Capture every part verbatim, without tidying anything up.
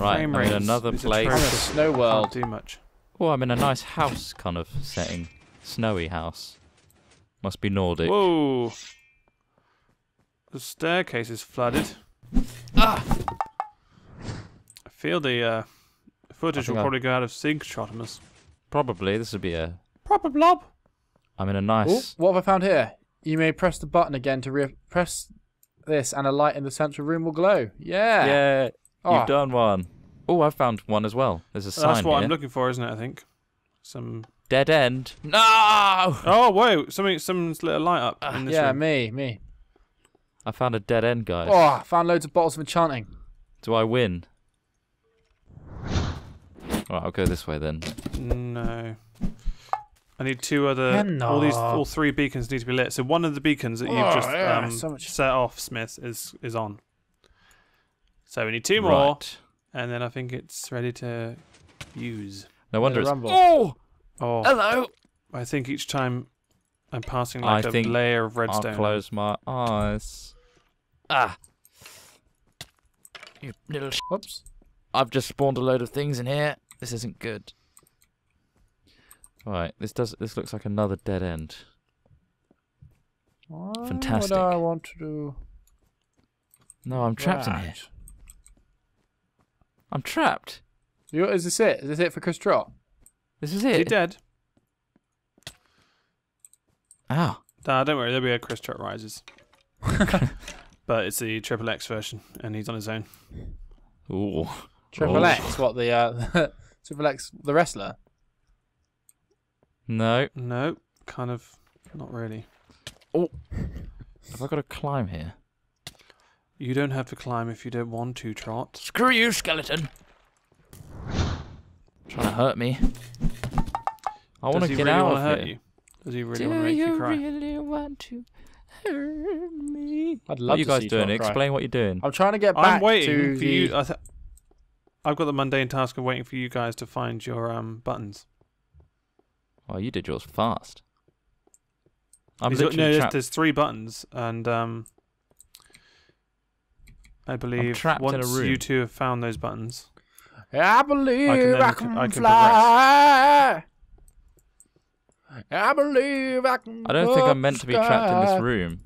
Right, frame I'm in another place. No world. Can't do much. Oh, I'm in a nice house kind of setting. Snowy house. Must be Nordic. Whoa! The staircase is flooded. Ah! I feel the uh, footage will I'll... probably go out of sync, Trotimus. Probably. This would be a... Proper blob! I'm in a nice... Ooh, what have I found here? You may press the button again to re press this and a light in the central room will glow. Yeah! Yeah! Oh. You've done one. Oh, I found one as well. There's a sign here. That's what here. I'm looking for, isn't it, I think? Some... Dead end. No! Oh, whoa! Something, someone's lit a light up in this Yeah, room. me, me. I found a dead end, guys. Oh, I found loads of bottles of enchanting. Do I win? Alright, I'll go this way then. No. I need two other... No. All these, all three beacons need to be lit. So one of the beacons that oh, you've just yeah, um, so much. set off, Smith, is, is on. So we need two more. Right. And then I think it's ready to use. No wonder it's... Oh! Oh! Hello! I think each time I'm passing like I a think layer of redstone. I'll close my eyes. Ah! You little sh... Whoops. I've just spawned a load of things in here. This isn't good. Alright, this does. This looks like another dead end. Why Fantastic. What do I want to do? No, I'm trapped right. in here. I'm trapped. You, is this it? Is this it for Chris Trott? This is it. Is he dead? Ow. Nah, don't worry. There'll be a Chris Trott Rises. But it's the Triple X version, and he's on his own. Ooh. Triple X? What, the uh, Triple X, the wrestler? No. No. Kind of. Not really. Oh. Have I got to climb here? You don't have to climb if you don't want to, Trot. Screw you, skeleton! Trying to hurt me. I want to get really out of hurt here. You? Does he really Do want to make you cry? Do you really want to hurt me? I'd love what are you guys doing? Trot Explain cry. what you're doing. I'm trying to get back I'm waiting to for the... you. I th I've got the mundane task of waiting for you guys to find your um buttons. Oh, you did yours fast. I'm literally got, no, there's, there's three buttons, and um, I believe once you two have found those buttons, I believe I can, I can, I can fly. Progress. I believe I can. I don't think I'm meant to be trapped in this room.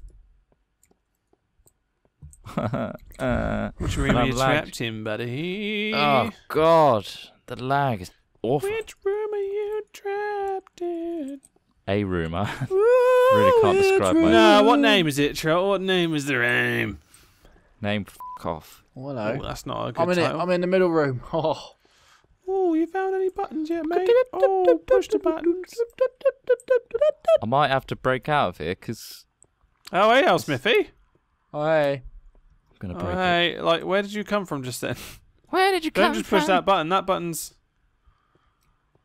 uh, Which room are you trapped in, buddy? Oh God, the lag is awful. Which room are you trapped in? A room. I really can't describe my. No, what name is it, Trot? What name is the room? Name f*** off. Oh, hello. Oh, that's not a good I'm in title. It. I'm in the middle room. Oh. Oh, you found any buttons yet, mate? Oh, push the buttons. I might have to break out of here, because... Oh, hey, old Smithy. Oh, hey. I'm going to break oh, hey. It. Like, where did you come from just then? Where did you Don't come from? Don't just push that button. That button's...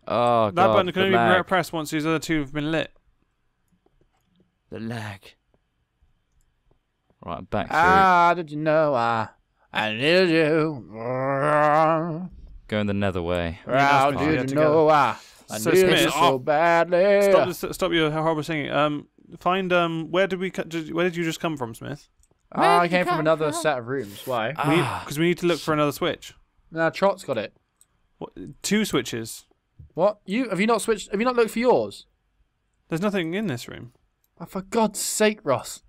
Oh, that God, That button can only lag. be pressed once these other two have been lit. The lag. Right, I'm back through. Ah, did you know I... I need you. Going the nether way. How did you know together. I... I so need Smith, you so badly. Stop, this, stop your horrible singing. Um, find... um, Where did we... Where did you just come from, Smith? Oh, I came from another from? set of rooms. Why? Because ah. we need to look for another switch. Nah, Trot's got it. What, two switches. What? You... Have you not switched... Have you not looked for yours? There's nothing in this room. Oh, for God's sake, Ross.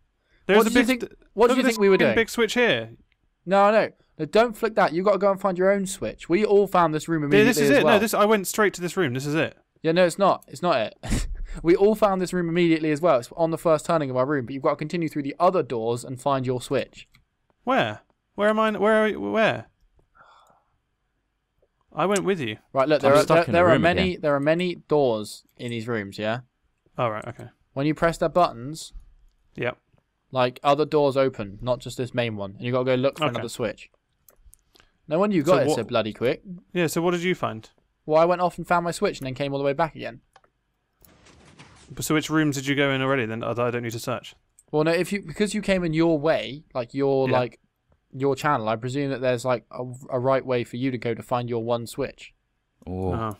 There's what did you think? What did you think we were doing? Big switch here. No, no, no, don't flick that. You got to go and find your own switch. We all found this room immediately. Yeah, this is as it. Well. No, this I went straight to this room. This is it. Yeah, no, it's not. It's not it. We all found this room immediately as well. It's on the first turning of our room. But you've got to continue through the other doors and find your switch. Where? Where am I? Where? Are, where? I went with you. Right. Look, there I'm are there, there the are many again. there are many doors in these rooms. Yeah. All oh, right. Okay. When you press their buttons. Yep. Like, other doors open, not just this main one. And you got to go look for okay. another switch. No wonder you got so it so bloody quick. Yeah, so what did you find? Well, I went off and found my switch and then came all the way back again. So which rooms did you go in already then? I don't need to search. Well, no, if you because you came in your way, like your yeah. like your channel, I presume that there's like a, a right way for you to go to find your one switch. Oh. Uh-huh.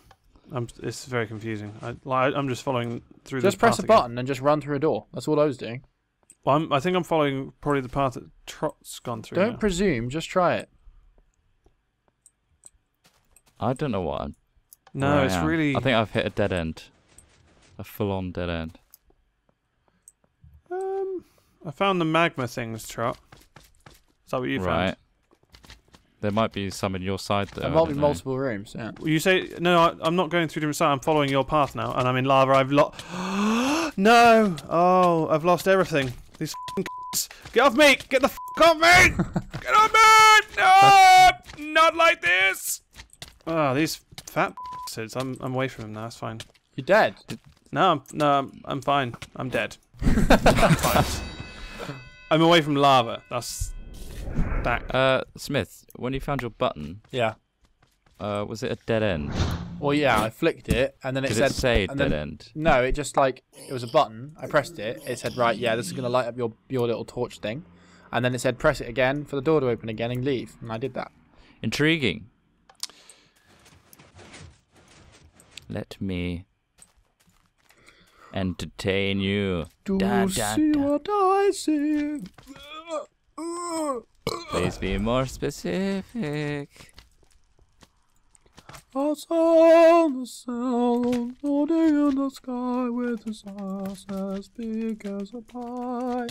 I'm, it's very confusing. I, like, I'm just following through just this Just press a again. button and just run through a door. That's all I was doing. Well, I'm, I think I'm following probably the path that Trot's gone through. Don't now. presume, just try it. I don't know what I'm... No, it's really... I think I've hit a dead end. A full-on dead end. Um, I found the magma things, Trot. Is that what you right. found? Right. There might be some in your side, though. There might be know. multiple rooms, yeah. You say... No, I, I'm not going through the side. I'm following your path now, and I'm in lava. I've lost... No! Oh, I've lost everything. These f***ing c***s. Get off me! Get the f*** off me! Get off me! No! Not like this! Oh, these fat bastards. I'm I'm away from them now. It's fine. You're dead. No, I'm, no, I'm, I'm fine. I'm dead. I'm fine. I'm away from lava. That's back. Uh, Smith, when you found your button, yeah, uh, was it a dead end? Well, yeah, I flicked it, and then it Did said it say dead then, end. No, it just like it was a button. I pressed it. It said right, yeah, this is gonna light up your your little torch thing, and then it said press it again for the door to open again and leave, and I did that. Intriguing. Let me entertain you. Do da, you da, see da. what I see? Please be more specific. I saw the sun floating in the sky with a sauce as big as a pie.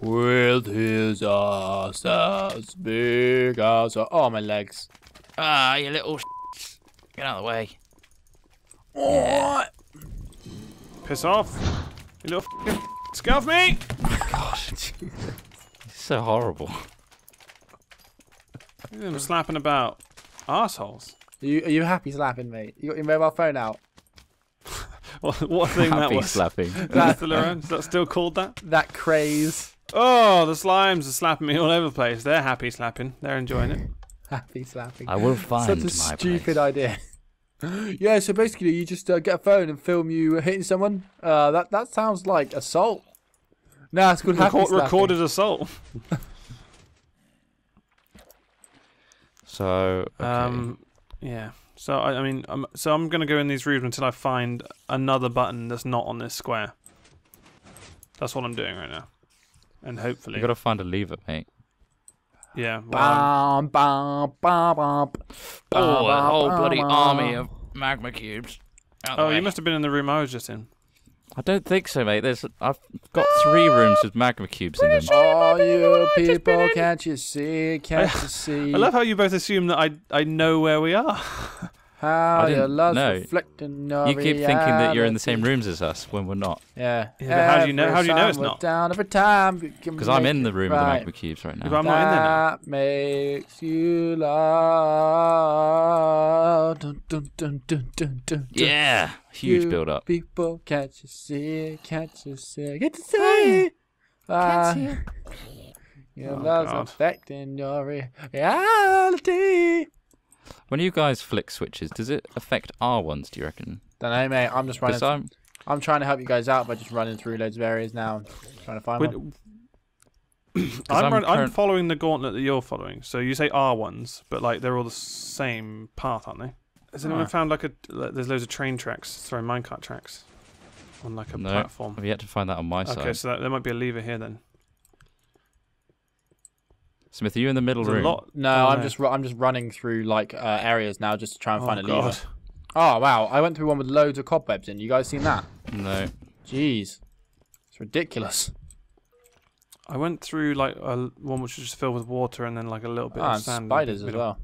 With his ass as big as a... Oh, my legs. Ah, you little sh**. Get out of the way. Yeah. Piss off, you little f***ing scuff me! Oh gosh, Jesus. It's so horrible. Look at them slapping about. Arseholes. Are you, are you happy slapping, mate? You got your mobile phone out? what, what a thing happy that was. slapping. That's Is that still called that? That craze. Oh, the slimes are slapping me all over the place. They're happy slapping. They're enjoying it. Happy slapping. I will find Such a my stupid place. idea. Yeah, so basically you just uh, get a phone and film you hitting someone. Uh, that that sounds like assault. No, nah, it's called Reco happy recorded assault. so okay. um, yeah. So I, I mean, I'm, so I'm gonna go in these rooms until I find another button that's not on this square. That's what I'm doing right now, and hopefully you gotta find a lever, mate. Yeah. Wow. Bam, bam, bam, bam. Oh, a whole bam, bloody bam. army of magma cubes. Oh, you must have been in the room I was just in. I don't think so, mate. There's, I've got three rooms with magma cubes in them. Oh, you people, can't you see? Can't I, you see? I love how you both assume that I I know where we are. How your love's reflecting our reality. You keep thinking that you're in the same rooms as us when we're not. Yeah. yeah but how do you know? How do you know it's not? Down every time. Because I'm in the room right. with the magma cubes right now. If I'm not in there now. That makes you laugh. Dun, dun, dun, dun, dun, dun, yeah. Huge you build up. People, can't you see? Can't you see? Get to see. Can't see. Your oh, love's God. affecting your reality. When you guys flick switches, does it affect our ones, do you reckon? Don't know, mate. I'm just running. I'm... I'm trying to help you guys out by just running through loads of areas now and trying to find Wait, one. I'm, I'm, run, current... I'm following the gauntlet that you're following. So you say our ones, but like they're all the same path, aren't they? Has anyone right. found like a... Like, there's loads of train tracks, sorry, minecart tracks on like a no, platform. I've yet to find that on my okay, side. Okay, so that, there might be a lever here then. Smith, are you in the middle room? Lot, no, oh, I'm no. just I'm just running through like uh, areas now just to try and oh, find a God. lever. Oh wow! I went through one with loads of cobwebs in. You guys seen that? No. Jeez, it's ridiculous. I went through like a, one which was just filled with water and then like a little bit oh, of and sand. Spiders and as well.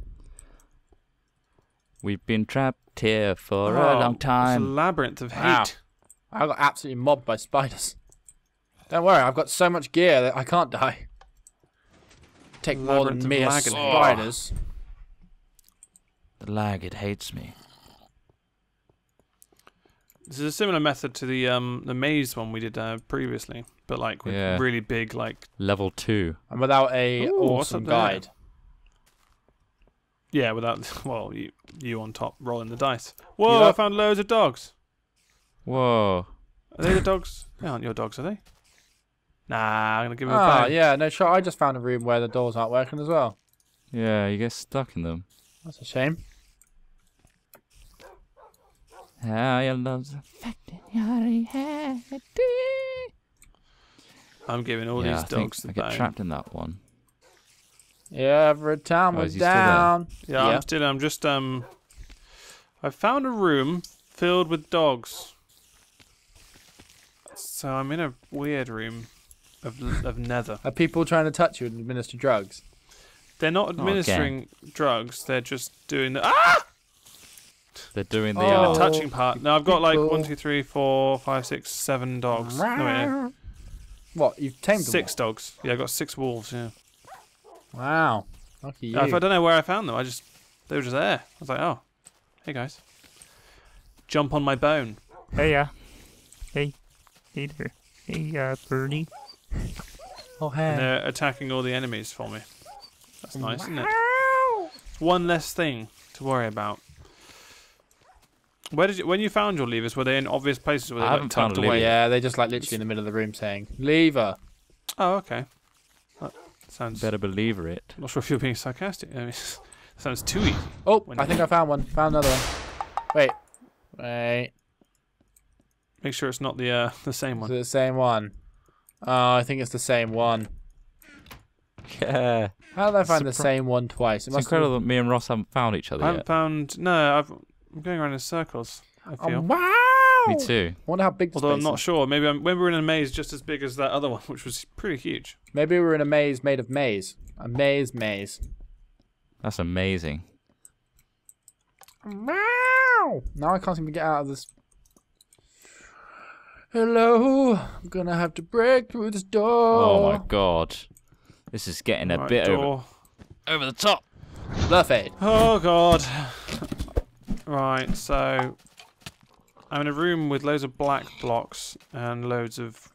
We've been trapped here for oh, a long time. It's a labyrinth of hate. Wow. I got absolutely mobbed by spiders. Don't worry, I've got so much gear that I can't die. Take more than mere spiders. The lag, it hates me. This is a similar method to the um the maze one we did uh, previously, but like with yeah. really big like level two and without a Ooh, awesome guide. Yeah, without well you you on top rolling the dice. Whoa! Like I found loads of dogs. Whoa! Are they the dogs? They aren't your dogs, are they? Nah, I'm gonna give him oh, a bag. yeah, no, sure. I just found a room where the doors aren't working as well. Yeah, you get stuck in them. That's a shame. How your love's affecting your head. I'm giving all yeah, these I dogs think the I get bag. trapped in that one. Every time oh, we're down. Yeah, yeah, I'm still. I'm just. Um, I found a room filled with dogs. So I'm in a weird room of of nether. Are people trying to touch you and administer drugs? They're not administering oh, okay. drugs. They're just doing the ah. They're doing the, oh, uh, the touching part. Now I've got like one, two, three, four, five, six, seven dogs. No, wait, no. What you've tamed them? Six all. dogs. Yeah, I've got six wolves. Yeah. Wow, lucky you. I don't know where I found them. I just, they were just there. I was like, oh, hey guys, jump on my bone. Hey, yeah, uh, hey, hey there, hey, uh, Bernie. Oh, hey. And they're attacking all the enemies for me. That's nice, wow. isn't it? It's one less thing to worry about. Where did you, when you found your levers, were they in obvious places? Where they I haven't like, found a lever. Yeah, they're just like literally in the middle of the room saying lever. Oh, okay. Sounds better believe it. I'm not sure if you're being sarcastic. I mean, sounds too easy. Oh, I think I found one. Found another one. Wait, wait. Make sure it's not the uh, the same one. It's the same one. Oh, I think it's the same one. Yeah. How did I find Surpri the same one twice? It it's incredible that me and Ross haven't found each other I haven't yet. Found. No, I've, I'm going around in circles. I feel. Oh, wow. Me too. I wonder how big. Although I'm not sure. Maybe I'm, when we were in a maze just as big as that other one, which was pretty huge. Maybe we were in a maze made of maize. A maze maze. That's amazing. Wow. Now I can't even get out of this. Hello. I'm gonna have to break through this door. Oh my god. This is getting a right, bit door. over over the top. Perfect. Oh god. Right. So. I'm in a room with loads of black blocks and loads of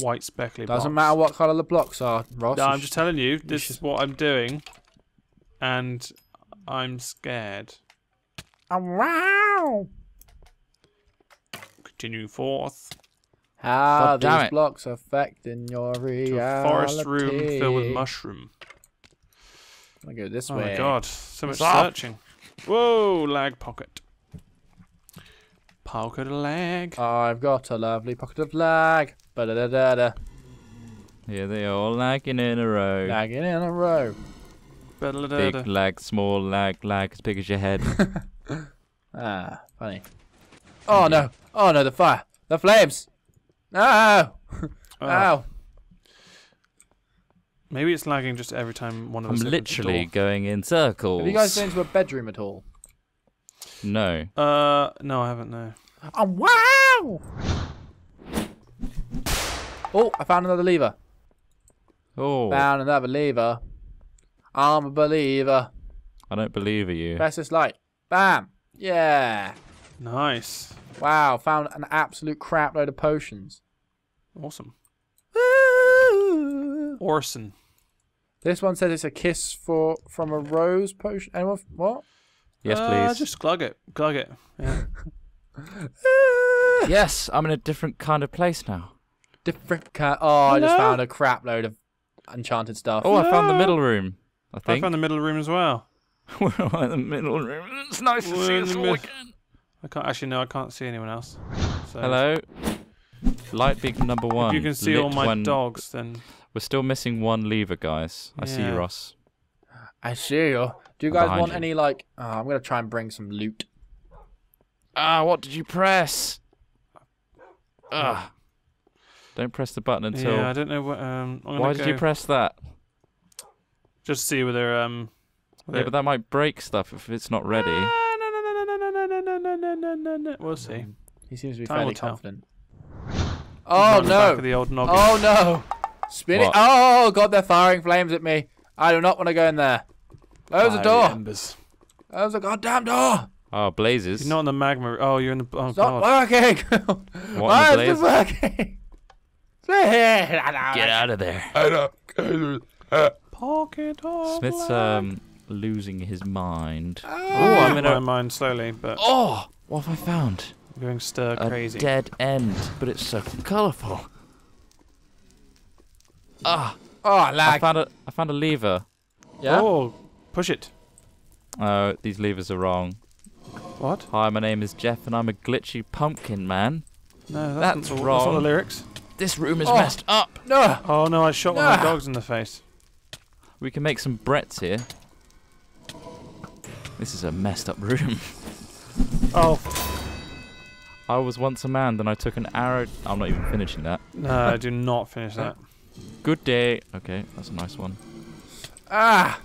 white speckly blocks. Doesn't matter what colour the blocks are, Ross. No, I'm just telling you, this should... is what I'm doing, and I'm scared. Oh, wow! Continue forth. How God, these blocks affecting your reality. To a forest room filled with mushroom. I go this oh way. Oh my god, so much Stop. searching. Whoa, lag pocket. Pocket of lag. I've got a lovely pocket of lag. Ba da da da da. Yeah, they all lagging in a row. Lagging in a row. Ba da da da. Big lag, small lag, lag as big as your head. Ah, funny. Oh no! Oh no! The fire! The flames! No! Oh. Ow! Maybe it's lagging just every time one of us. I'm literally going in circles. Have you guys been into a bedroom at all? No. Uh, no, I haven't, no. Oh, wow! Oh, I found another lever. Oh. Found another lever. I'm a believer. I don't believe in you. Press this light. Bam! Yeah! Nice. Wow, found an absolute crap load of potions. Awesome. Ooh. Orson. This one says it's a kiss for from a rose potion. Anyone? What? Yes, please. Uh, just glug it. Glug it. Yeah. Yes, I'm in a different kind of place now. Different kind. Oh, Hello? I just found a crap load of enchanted stuff. Oh, Hello? I found the middle room, I think. I found the middle room as well. We're in the middle room. It's nice We're to see us all again. I can't, actually, no, I can't see anyone else. So. Hello? Light beacon number one. If you can see all my one... dogs, then... We're still missing one lever, guys. I yeah. see you, Ross. I see you. Do you guys want you. any, like... Oh, I'm going to try and bring some loot. Ah, what did you press? Ah. Don't press the button until... Yeah, I don't know what... Um, I'm Why did go... you press that? Just see whether... um. Whether yeah, it... but that might break stuff if it's not ready. No, no, no, no, no, no, no, no, no, no, no, no, no. We'll see. He seems to be Time fairly confident. Oh, no. The old oh, no. Spin what? it. Oh, God, they're firing flames at me. I do not want to go in there. There's a door. Embers. There's a goddamn door. Oh, blazes. You're not in the magma. Oh, you're in the. Oh, Stop God. working. Why is it working? Get out of there. Pocket of Smith's um losing his mind. Oh, oh I'm in my a... mind slowly, but. Oh, what have I found? I'm going stir crazy. A dead end, but it's so colourful. Ah. Oh, lag. I found a. I found a lever. Yeah. Oh. Push it. Oh, these levers are wrong. What? Hi, my name is Jeff, and I'm a glitchy pumpkin man. No, that's, that's not, wrong. That's not the lyrics. This room is oh. messed up. No. Oh no, I shot no. one of my dogs in the face. We can make some Bretts here. This is a messed up room. Oh. I was once a man, then I took an arrow. I'm not even finishing that. No, do not finish that. Good day. Okay, that's a nice one. Ah!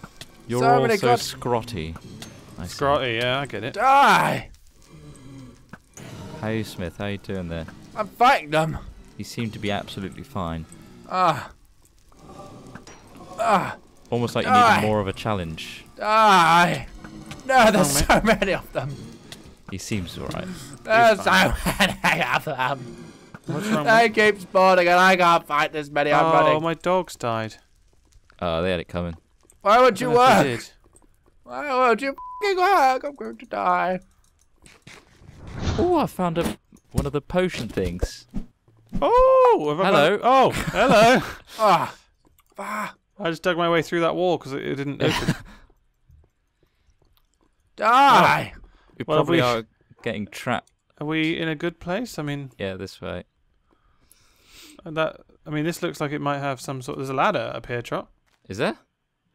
You're so also got... scrotty. I scrotty, see. Yeah, I get it. Die! Hey, Smith, how you doing there? I'm fighting them. You seem to be absolutely fine. Ah. Ah. Almost like you Die. Needed more of a challenge. Die! No, there's oh, so many of them. He seems alright. There's so many of them. What's wrong they with... keep spawning and I can't fight this many. I'm oh, running. Oh, my dog's died. Oh, they had it coming. Why would you work? Why would you f***ing work? I'm going to die. Oh, I found a, one of the potion things. Oh! Hello. Got... Oh, hello. Ah. Ah. I just dug my way through that wall because it, it didn't open. Die! Oh. We well, probably are, we... are getting trapped. Are we in a good place? I mean... Yeah, this way. That. I mean, this looks like it might have some sort... There's a ladder up here, Trot. Is there?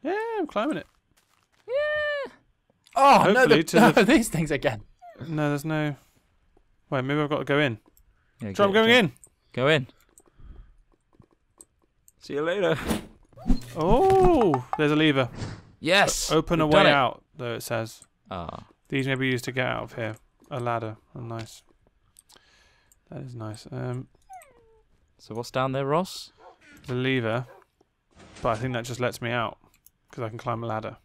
Yeah, I'm climbing it. Yeah! Oh, hopefully no, the, to no the... these things again. No, there's no... Wait, maybe I've got to go in. Yeah, Trot, I'm going in. Go in. See you later. Oh, there's a lever. Yes! O open a way out, though it says. Ah. These may be used to get out of here. A ladder. Oh, nice. That is nice. Um, so what's down there, Ross? The lever. But I think that just lets me out. Because I can climb a ladder.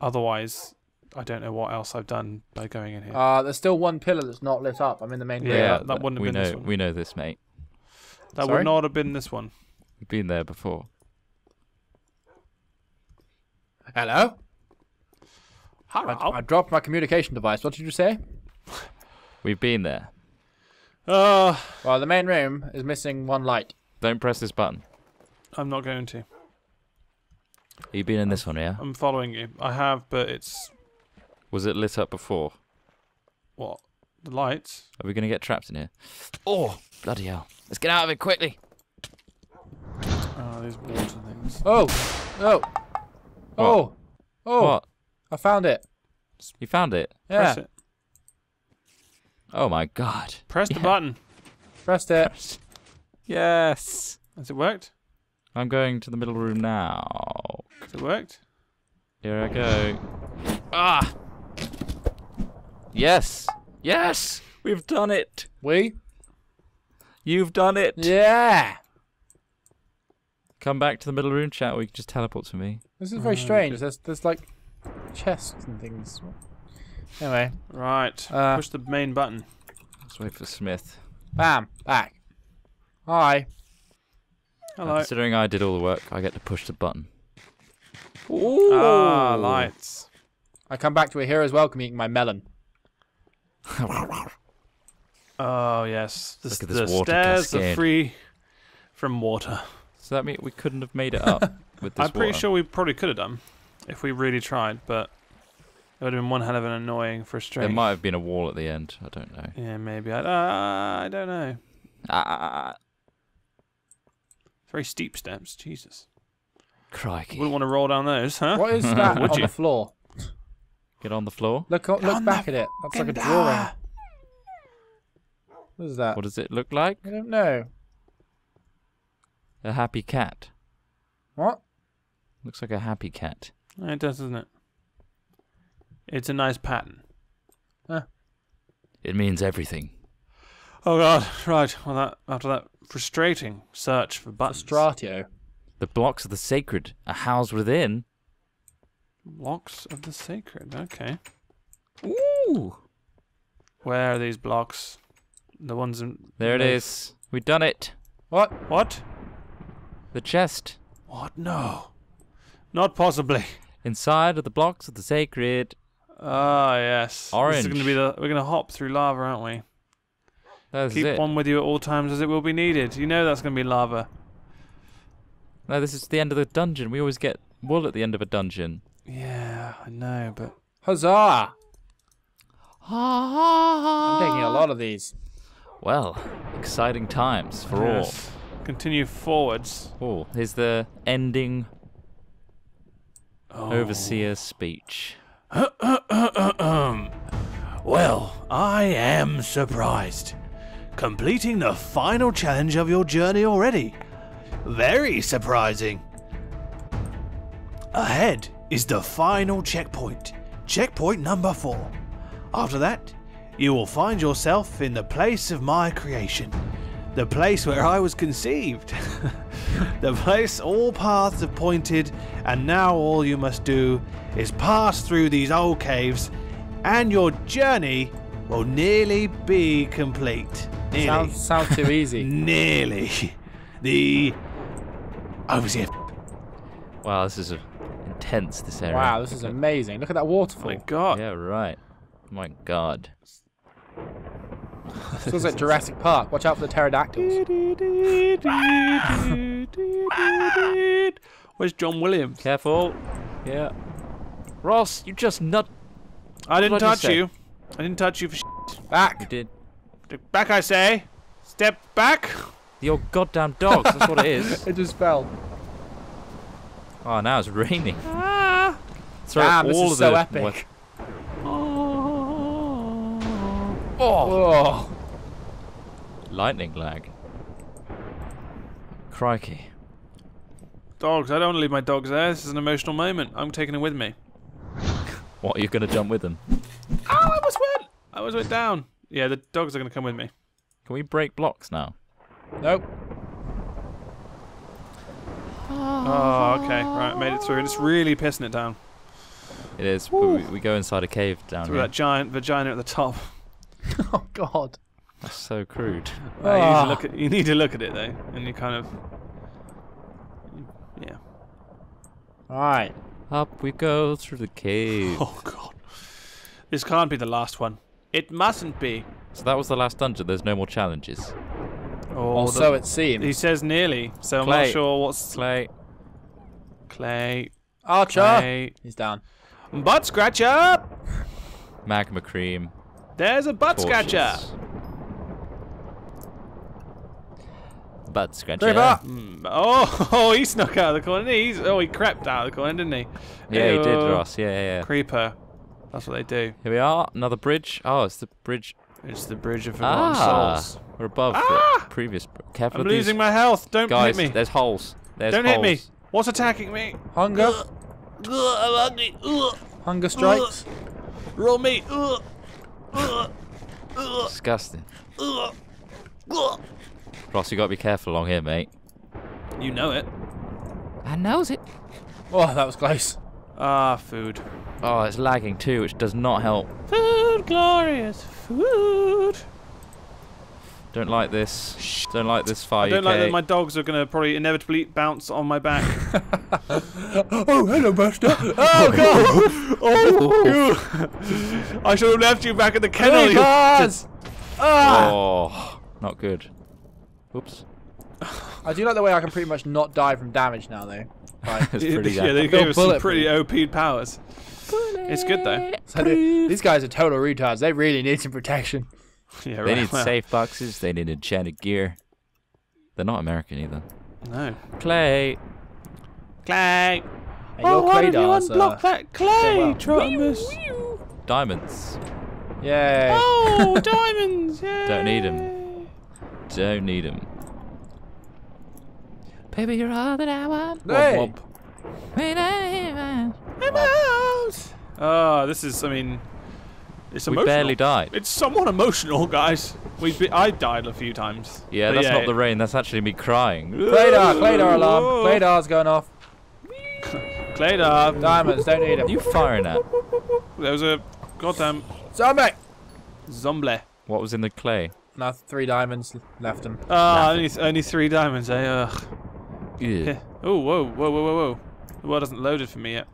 Otherwise, I don't know what else I've done by going in here. Uh, there's still one pillar that's not lit up. I'm in the main pillar. Yeah, yeah, that, that wouldn't have been know, this one. We know this, mate. That Sorry? Would not have been this one. We've been there before. Hello? I, I dropped my communication device. What did you say? We've been there. Uh, well, the main room is missing one light. Don't press this button. I'm not going to. You've been in this one, yeah? I'm following you. I have, but it's... Was it lit up before? What? The lights? Are we going to get trapped in here? Oh, bloody hell. Let's get out of it quickly. Oh, these water things. Oh! Oh! What? Oh! Oh! What? I found it. You found it? Yeah. Press it. Oh my god. Press yeah. the button. Pressed it. Press. Yes. Has it worked? I'm going to the middle room now. Has it worked? Here I go. Ah! Yes. Yes! We've done it. We? You've done it. Yeah. Come back to the middle room, chat, or you can just teleport to me. This is very oh, strange. There's, there's like... chests and things. Anyway. Right. Uh, Push the main button. Let's wait for Smith. Bam. Back. Hi. Hello. Uh, considering I did all the work, I get to push the button. Ooh. Ah, lights. I come back to a hero's welcome eating my melon. Oh, yes. The, Look at this the water stairs cascade. Are free from water. So that means we couldn't have made it up with this I'm pretty water. Sure we probably could have done. If we really tried, but it would have been one hell of an annoying frustration. There might have been a wall at the end. I don't know. Yeah, maybe. I, uh, I don't know. Uh, very steep steps. Jesus. Crikey. Wouldn't want to roll down those, huh? What is that on you? The floor? Get on the floor. Look, look on back at it. That's like a drawing. What is that? What does it look like? I don't know. A happy cat. What? Looks like a happy cat. It does, doesn't it? It's a nice pattern. Huh. It means everything. Oh god, right. Well, that after that frustrating search for buttons. Frustratio. The blocks of the sacred are housed within. Blocks of the sacred. Okay. Ooh. Where are these blocks? The ones in. There it is. We've done it. What? What? The chest. What? No. Not possibly. Inside are the blocks of the sacred. Ah, yes. Orange. This is gonna be the, we're going to hop through lava, aren't we? That's Keep it. One with you at all times as it will be needed. You know that's going to be lava. No, this is the end of the dungeon. We always get wool at the end of a dungeon. Yeah, I know, but... Huzzah! I'm taking a lot of these. Well, exciting times for yes. all. Continue forwards. Oh, here's the ending... Oh. Overseer speech. Well, I am surprised. Completing the final challenge of your journey already. Very surprising. Ahead is the final checkpoint, checkpoint number four. After that, you will find yourself in the place of my creation, the place where I was conceived, the place all paths have pointed, and now all you must do is pass through these old caves, and your journey will nearly be complete. Nearly. Sounds, sounds too easy. Nearly. The overseer. Wow, this is a intense, this area. Wow, this is amazing. Look at that waterfall. Oh my god. Yeah, right. My god. This was at Jurassic Park. Watch out for the pterodactyls. Where's John Williams? Careful. Yeah. Ross, you just nut. I didn't touch you. I didn't touch you for shit. Back. You did. Back, I say. Step back. Your goddamn dogs. That's what it is. It just fell. Oh, now it's raining. Ah. Throw Damn, all this is so epic. Work. Oh. Oh. Lightning lag. Crikey. Dogs. I don't want to leave my dogs there. This is an emotional moment. I'm taking them with me. What, you're going to jump with them? Oh, I almost went. I almost went down. Yeah, the dogs are going to come with me. Can we break blocks now? Nope. Oh, okay. Right, made it through. It's really pissing it down. It is. But we, we go inside a cave down through here. Through that giant vagina at the top. Oh, God. That's so crude. Well, oh. you, need to look at, you need to look at it, though. And you kind of... Yeah. All right. Up we go through the cave. Oh, God. This can't be the last one. It mustn't be. So that was the last dungeon. There's no more challenges. Or the, so it seems. He says nearly, so Clay. I'm not sure what's... Clay. Clay. Archer! Clay. He's down. Butt scratcher! Magma cream. There's a butt Torches. Scratcher! Butt scratcher. Mm, oh, oh, he snuck out of the corner. He's, oh, he crept out of the corner, didn't he? Yeah, Ew. He did, Ross. Yeah, yeah, yeah. Creeper. That's what they do. Here we are. Another bridge. Oh, it's the bridge. It's the bridge of Forgotten ah. Souls. We're above ah. the previous. Careful I'm losing my health. Don't guys, hit me. There's holes. There's Don't holes. hit me. What's attacking me? Hunger. Uh, uh, I'm hungry. Uh, Hunger strikes. Uh, roll me. Uh, uh, uh, Disgusting. Uh, uh, Ross, you got to be careful along here, mate. You know it. I knows it. Oh, that was close. Ah, food. Oh, it's lagging too, which does not help. Food, glorious food. Don't like this. Shh. Don't like this fire. I don't U K. Like that my dogs are going to probably inevitably bounce on my back. Oh, hello, Buster. Oh, God. Oh, I should have left you back at the kennel. You just... ah. Oh, not good. Oops. I do like the way I can pretty much not die from damage now, though. Right. It's pretty yeah, they gave us some pretty O P powers. Bullet. It's good, though. So they, these guys are total retards. They really need some protection. Yeah, right. They need well. safe boxes. They need enchanted gear. They're not American, either. No. Clay. Clay. And oh, why did you unblock that Clay, Trotmus? Diamonds. Yay. Oh, diamonds. Yay. Don't need them. Don't need him. Baby, you're all that I want. Hey. Womp, womp. I'm out. Oh, this is, I mean, it's emotional. We barely died. It's somewhat emotional, guys. We've been, I died a few times. Yeah, but that's yeah, not the rain. That's actually me crying. Claydar, Claydar alarm. Claydar's going off. Claydar. Diamonds, don't need him. What are you firing at? There was a goddamn... Zombie. Zombie. What was in the clay? No, three diamonds left him. Ah, uh, only, only three diamonds, eh? Ugh. Yeah. Oh, whoa, whoa, whoa, whoa, whoa. The world hasn't loaded for me yet.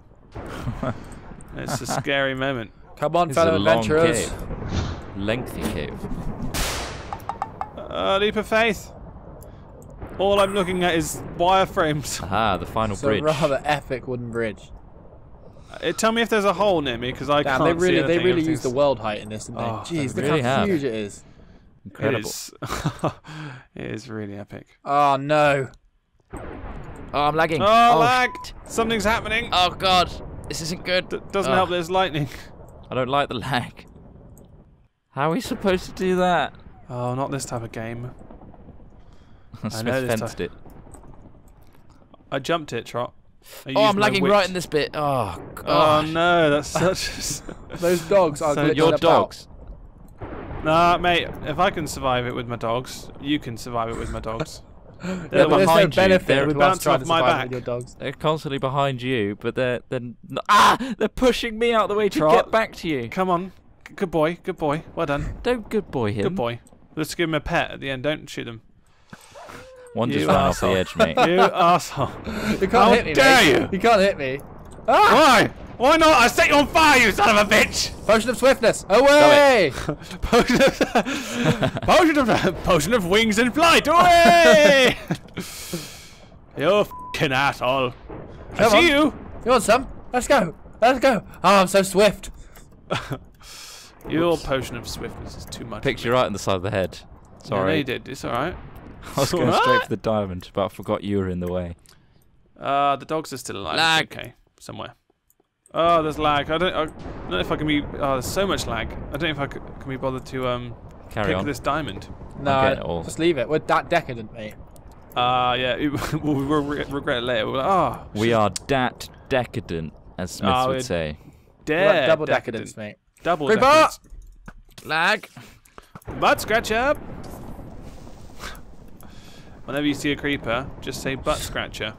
It's a scary moment. Come on, this fellow adventurers. Cave. Lengthy cave. Uh, leap of faith. All I'm looking at is wireframes. Ah, the final it's bridge. It's a rather epic wooden bridge. Uh, tell me if there's a hole near me, because I Damn, can't they really, see anything. They really use the world height in this, didn't they? Oh, Jeez, they look really how have. huge it is. Incredible. It is. It is really epic. Oh no. Oh, I'm lagging. Oh, oh lagged. Something's happening. Oh god. This isn't good. D doesn't Ugh. help. There's lightning. I don't like the lag. How are we supposed to do that? Oh, not this type of game. I know this fenced it. I jumped it, Trot. I oh, I'm lagging wits. right in this bit. Oh, gosh. Oh no, that's such. Those dogs are. So your dogs. About. Nah, mate. If I can survive it with my dogs, you can survive it with my dogs. They're yeah, behind no you. Benefit they're bouncing off my back. Your dogs. They're constantly behind you, but they're they're not, ah! They're pushing me out of the way to Trot. get back to you. Come on, good boy, good boy. Well done. Don't good boy him. Good boy. Let's give him a pet at the end. Don't shoot him. One just ran off the edge, mate. You asshole! You can't How hit me, dare mate. you? You can't hit me. Ah! Why? Why not? I set you on fire, you son of a bitch! Potion of swiftness, away! Potion of potion of potion of wings and flight, away! You fucking asshole! Come I see on. you. You want some? Let's go! Let's go! Oh, I'm so swift. Your Oops. potion of swiftness is too much. Picks you right in the side of the head. Sorry. Yeah, they did. It's all right. I was going straight for the diamond, but I forgot you were in the way. Uh, the dogs are still alive. Lag. Okay, somewhere. Oh, there's lag. I don't. I don't know if I can be. Oh, there's so much lag. I don't know if I can, can be bothered to um Carry pick on. this diamond. No, just leave it. We're that decadent, mate. Ah, uh, yeah. We'll re regret it later. We're like, oh, we are dat decadent, as Smith oh, would say. We're double decadence, mate. Double decadence. Lag. Butt scratch up. Whenever you see a creeper, just say butt scratcher.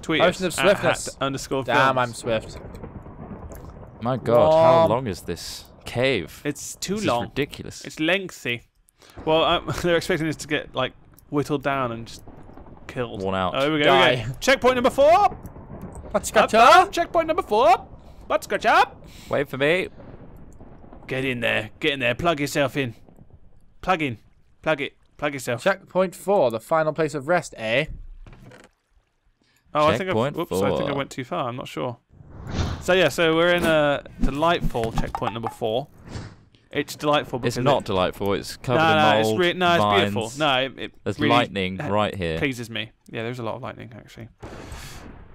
Tweet us at hat underscore films. Damn, I'm swift. My God, Mom. how long is this cave? It's too this long. It's ridiculous. It's lengthy. Well, um, they're expecting us to get like whittled down and just killed. Worn out. Oh, here we go. Die. Here we go. Checkpoint number four. Butt scratcher. Up, up. Checkpoint number four. Butt scratcher. Wait for me. Get in there. Get in there. Plug yourself in. Plug in. Plug it. Plug yourself. Checkpoint four, the final place of rest, eh? Oh, checkpoint I think I, oops, four. I think I went too far. I'm not sure. So yeah, so we're in a delightful checkpoint number four. It's delightful. Because it's not it, delightful. It's covered no, in no, mold. It's no, it's vines. beautiful. No, it, it there's really lightning right here. Pleases me. Yeah, there's a lot of lightning actually.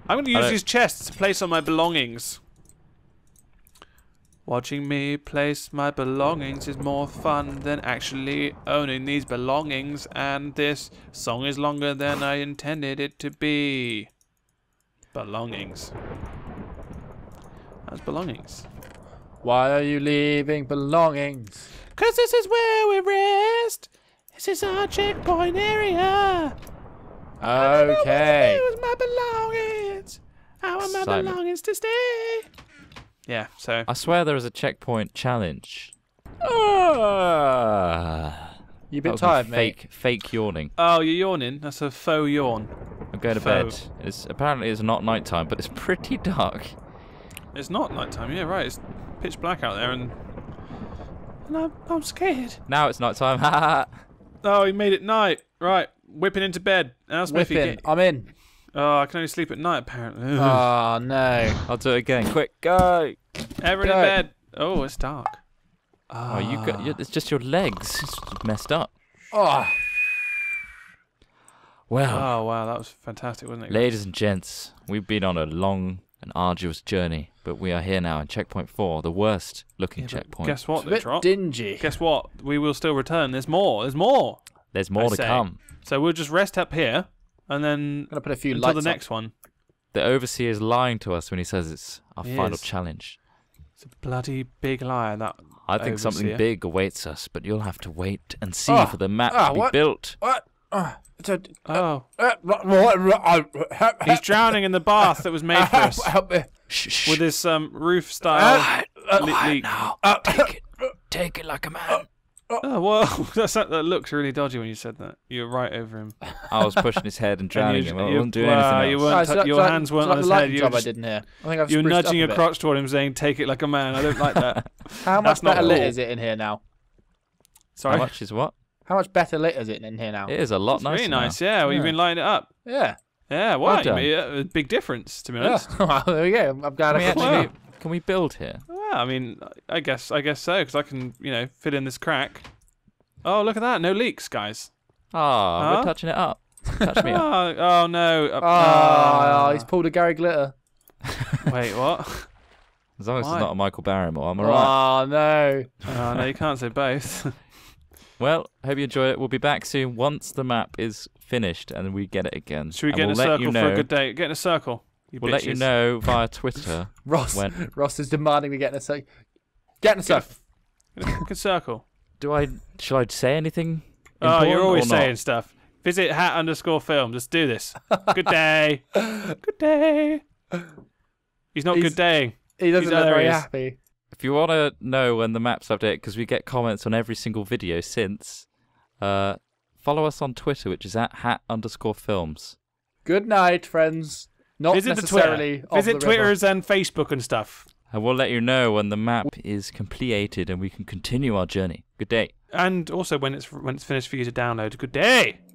I'm going to use these chests to place on my belongings. Watching me place my belongings is more fun than actually owning these belongings, and this song is longer than I intended it to be. Belongings. That's belongings. Why are you leaving belongings? Cause this is where we rest. This is our checkpoint area. Okay. I don't know what to do with my belongings. I want my Simon. belongings to stay. Yeah, so I swear there is a checkpoint challenge. Uh, you a bit tired, fake, mate? Fake yawning. Oh, you're yawning. That's a faux yawn. I'm going to faux. bed. It's apparently it's not nighttime, but it's pretty dark. It's not nighttime. Yeah, right. It's pitch black out there, and and I'm, I'm scared. Now it's nighttime. Oh, he made it night. Right, whipping into bed. That's whipping. I'm in. Oh, I can only sleep at night, apparently. Oh, no. I'll do it again. Quick, go. Everyone go. in bed. Oh, it's dark. Oh, oh you got, you're, it's just your legs. It's messed up. Oh. Wow. Oh, wow. That was fantastic, wasn't it? Ladies and gents, we've been on a long and arduous journey, but we are here now in Checkpoint four, the worst looking yeah, checkpoint. Guess what, it's a bit dingy. Guess what? We will still return. There's more. There's more. There's more I to say. come. So we'll just rest up here. And then gonna put a few until lights the next up. one. The overseer is lying to us when he says it's our he final is. challenge. It's a bloody big lie, that I think overseer. something big awaits us, but you'll have to wait and see oh, for the map oh, to be what? built. What? Oh. oh. He's drowning in the bath that was made for us. Help me. With this um, roof-style uh, leak. Now. Uh, take, it. take it like a man. Uh, Oh, oh well, that's, that looks really dodgy when you said that. You were right over him. I was pushing his head and drowning and you, him. I wasn't doing uh, anything else. You no, like, your like, hands weren't like on his head. You were, just, I didn't hear. I think I've you were nudging your crotch toward him saying, take it like a man. I don't like that. How much that's better lit is it in here now? Sorry? How much is what? How much better lit is it in here now? It is a lot it's nicer really nice, now. yeah. Well, yeah. You've been lighting it up. Yeah. Yeah, why? Well a big difference, to be honest. Yeah. Well, there we go. I'm glad I actually... Can we build here? Well, I mean, I guess, I guess so, because I can, you know, fit in this crack. Oh, look at that! No leaks, guys. Ah, oh, huh? we're touching it up. Touch me up. Oh, oh no! Oh, oh, he's pulled a Gary Glitter. Wait, what? As long as it's not a Michael Barrymore, I'm alright. Oh, no. Oh, no, you can't say both. Well, hope you enjoy it. We'll be back soon once the map is finished and we get it again. Should we get in a circle for a good day? Get in a circle. We'll let you know via Twitter. Ross Ross is demanding we get in a circle. Get in a circle. Get in a fucking circle. Do I, shall I say anything? Oh, you're always saying stuff. Visit hat underscore films. Let's do this. Good day. Good day. He's not good daying. He doesn't look very happy. If you want to know when the map's updated, because we get comments on every single video since, uh, follow us on Twitter, which is at hat underscore films. Good night, friends. Not Visit necessarily. The Twitter. Visit the Twitters river. and Facebook and stuff. And we'll let you know when the map is completed and we can continue our journey. Good day. And also when it's when it's finished for you to download. Good day.